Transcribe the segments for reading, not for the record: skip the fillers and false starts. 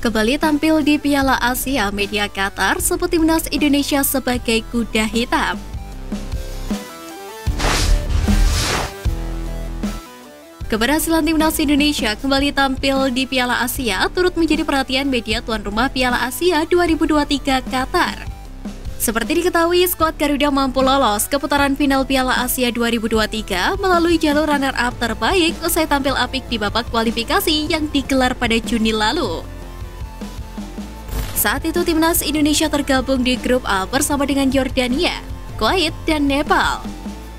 Kembali tampil di Piala Asia, media Qatar sebut timnas Indonesia sebagai kuda hitam. Keberhasilan timnas Indonesia kembali tampil di Piala Asia turut menjadi perhatian media tuan rumah Piala Asia 2023 Qatar. Seperti diketahui, skuad Garuda mampu lolos ke putaran final Piala Asia 2023 melalui jalur runner-up terbaik usai tampil apik di babak kualifikasi yang digelar pada Juni lalu. Saat itu timnas Indonesia tergabung di grup A bersama dengan Yordania, Kuwait, dan Nepal.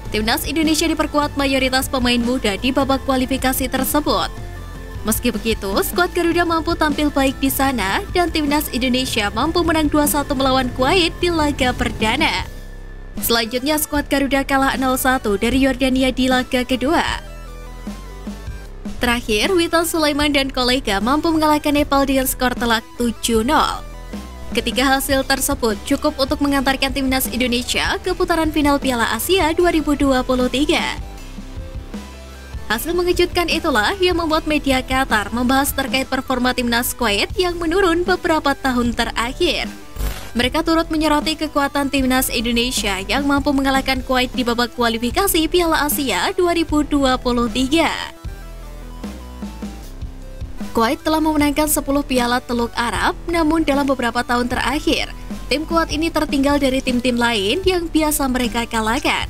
Timnas Indonesia diperkuat mayoritas pemain muda di babak kualifikasi tersebut. Meski begitu, skuad Garuda mampu tampil baik di sana dan timnas Indonesia mampu menang 2-1 melawan Kuwait di laga perdana. Selanjutnya skuad Garuda kalah 0-1 dari Yordania di laga kedua. Terakhir, Witan Sulaiman dan kolega mampu mengalahkan Nepal dengan skor telak 7-0. Ketiga hasil tersebut cukup untuk mengantarkan timnas Indonesia ke putaran final Piala Asia 2023. Hasil mengejutkan itulah yang membuat media Qatar membahas terkait performa timnas Kuwait yang menurun beberapa tahun terakhir. Mereka turut menyoroti kekuatan timnas Indonesia yang mampu mengalahkan Kuwait di babak kualifikasi Piala Asia 2023. Kuwait telah memenangkan 10 piala Teluk Arab, namun dalam beberapa tahun terakhir, tim Kuwait ini tertinggal dari tim-tim lain yang biasa mereka kalahkan.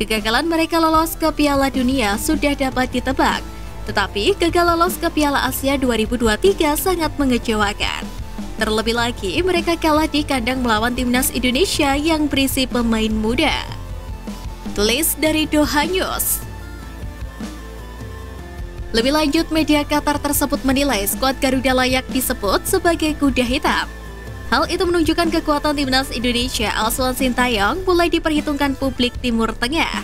Kegagalan mereka lolos ke Piala Dunia sudah dapat ditebak, tetapi gagal lolos ke Piala Asia 2023 sangat mengecewakan. Terlebih lagi, mereka kalah di kandang melawan timnas Indonesia yang berisi pemain muda. Tulis dari Doha News. Lebih lanjut, media Qatar tersebut menilai skuad Garuda layak disebut sebagai kuda hitam. Hal itu menunjukkan kekuatan timnas Indonesia asuhan Shin Tae-yong mulai diperhitungkan publik Timur Tengah.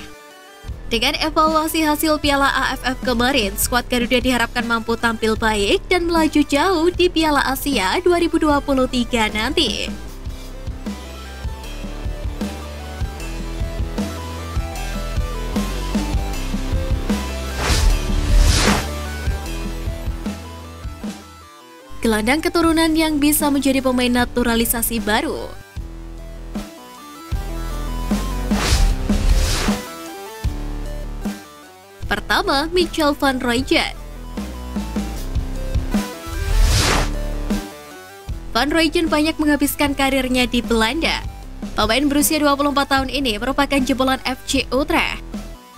Dengan evaluasi hasil Piala AFF kemarin, skuad Garuda diharapkan mampu tampil baik dan melaju jauh di Piala Asia 2023 nanti. Gelandang keturunan yang bisa menjadi pemain naturalisasi baru. Pertama, Michel van Rooijen. Van Rooijen banyak menghabiskan karirnya di Belanda. Pemain berusia 24 tahun ini merupakan jebolan FC Utrecht.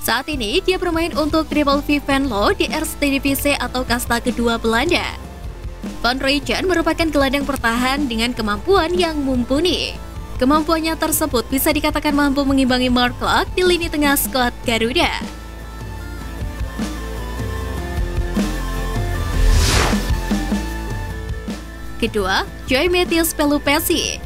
Saat ini, dia bermain untuk Triple V Venlo di Eerste Divisie atau kasta kedua Belanda. Van Rooijen merupakan gelandang pertahan dengan kemampuan yang mumpuni. Kemampuannya tersebut bisa dikatakan mampu mengimbangi Mark Clark di lini tengah skuad Garuda. Kedua, Joey Mathijs Pelupessy.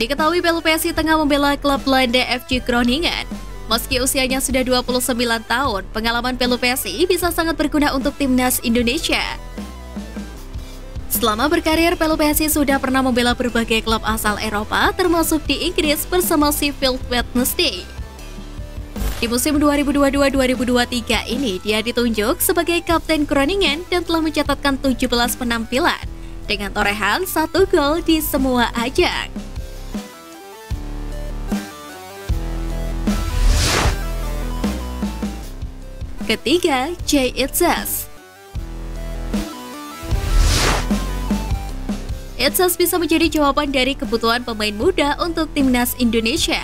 Diketahui Pelupessy tengah membela klub Belanda FC Groningen. Meski usianya sudah 29 tahun, pengalaman Pelupessy bisa sangat berguna untuk timnas Indonesia. Selama berkarir, Pelupessy sudah pernah membela berbagai klub asal Eropa, termasuk di Inggris bersama Sheffield Wednesday. Di musim 2022-2023 ini, dia ditunjuk sebagai kapten Groningen dan telah mencatatkan 17 penampilan, dengan torehan 1 gol di semua ajang. Ketiga, Jay Idzes. Idzes bisa menjadi jawaban dari kebutuhan pemain muda untuk timnas Indonesia.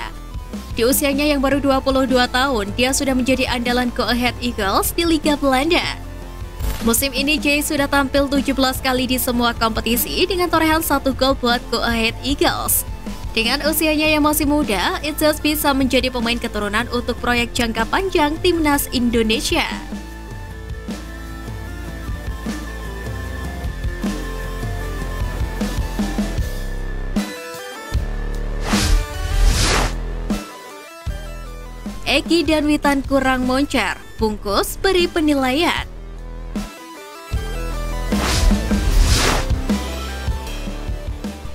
Di usianya yang baru 22 tahun, dia sudah menjadi andalan Go Ahead Eagles di Liga Belanda. Musim ini Jay sudah tampil 17 kali di semua kompetisi dengan torehan 1 gol buat Go Ahead Eagles. Dengan usianya yang masih muda, Idzes bisa menjadi pemain keturunan untuk proyek jangka panjang timnas Indonesia. Eki dan Witan kurang moncer, bungkus beri penilaian.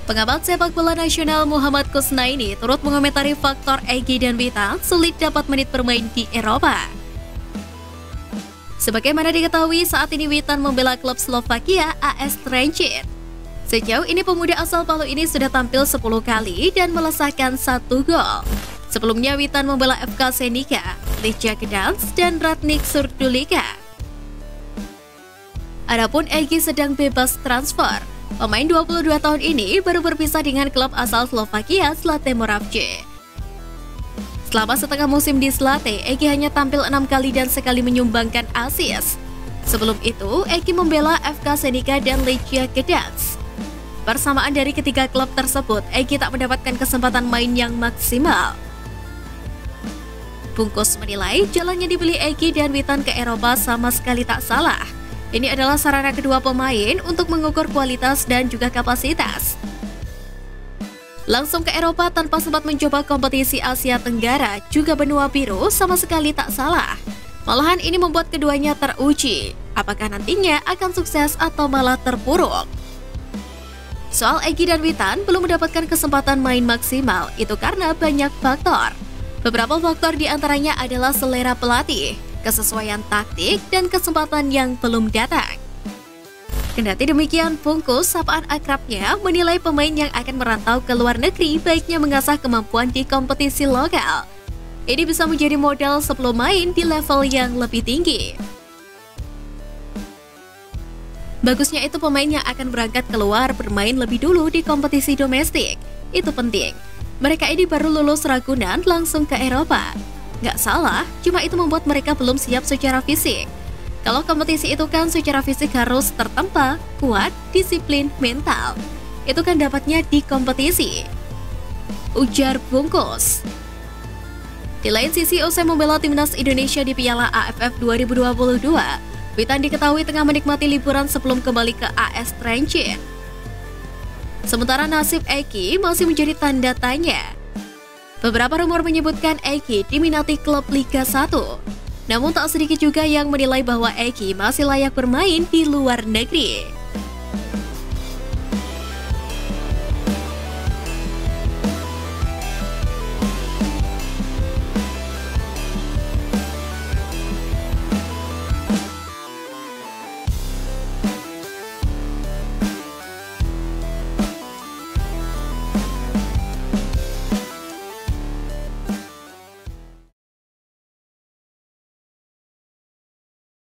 Pengamat sepak bola nasional Muhammad Kusnaini turut mengomentari faktor Egi dan Witan sulit dapat menit bermain di Eropa. Sebagaimana diketahui, saat ini Witan membela klub Slovakia AS Trencin. Sejauh ini pemuda asal Palu ini sudah tampil 10 kali dan melesahkan 1 gol. Sebelumnya Witan membela FK Senica, Lechia Gdansk, dan Ratnik Surdulica. Adapun Egy sedang bebas transfer. Pemain 22 tahun ini baru berpisah dengan klub asal Slovakia Slatemoravce. Selama setengah musim di Slate, Egy hanya tampil 6 kali dan sekali menyumbangkan assist. Sebelum itu, Egy membela FK Senica dan Lechia Gdansk. Persamaan dari ketiga klub tersebut, Egy tak mendapatkan kesempatan main yang maksimal. Bungkus menilai jalannya dibeli Egy dan Witan ke Eropa sama sekali tak salah. Ini adalah sarana kedua pemain untuk mengukur kualitas dan juga kapasitas. Langsung ke Eropa tanpa sempat mencoba kompetisi Asia Tenggara, juga benua biru sama sekali tak salah. Malahan ini membuat keduanya teruji, apakah nantinya akan sukses atau malah terpuruk. Soal Egy dan Witan belum mendapatkan kesempatan main maksimal, itu karena banyak faktor. Beberapa faktor diantaranya adalah selera pelatih, kesesuaian taktik, dan kesempatan yang belum datang. Kendati demikian, bungkus sapaan akrabnya menilai pemain yang akan merantau ke luar negeri baiknya mengasah kemampuan di kompetisi lokal. Ini bisa menjadi modal sebelum main di level yang lebih tinggi. Bagusnya itu pemain yang akan berangkat keluar bermain lebih dulu di kompetisi domestik. Itu penting. Mereka ini baru lulus Ragunan langsung ke Eropa. Nggak salah, cuma itu membuat mereka belum siap secara fisik. Kalau kompetisi itu kan secara fisik harus tertempa, kuat, disiplin, mental. Itu kan dapatnya di kompetisi, ujar bungkus. Di lain sisi, usai membela timnas Indonesia di Piala AFF 2022, Witan diketahui tengah menikmati liburan sebelum kembali ke AS Trencin. Sementara nasib Egy masih menjadi tanda tanya. Beberapa rumor menyebutkan Egy diminati klub Liga 1. Namun tak sedikit juga yang menilai bahwa Egy masih layak bermain di luar negeri.